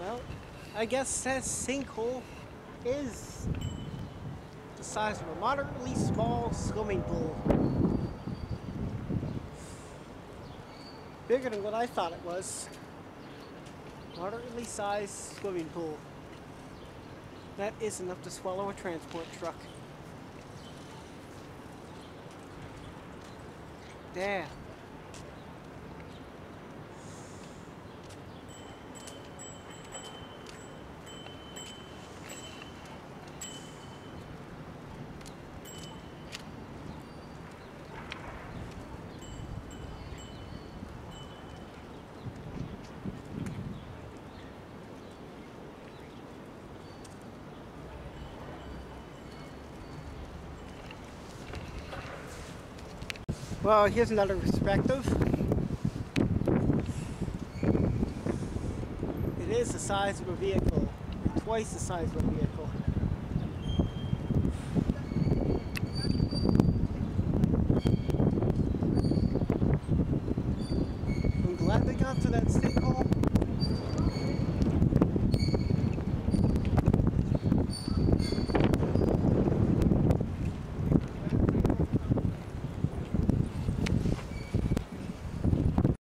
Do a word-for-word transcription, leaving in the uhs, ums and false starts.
Well, I guess that sinkhole is the size of a moderately small swimming pool. Bigger than what I thought it was. Moderately sized swimming pool. That is enough to swallow a transport truck. Damn. Well, here's another perspective. It is the size of a vehicle, twice the size of a vehicle. I'm glad they got to that state.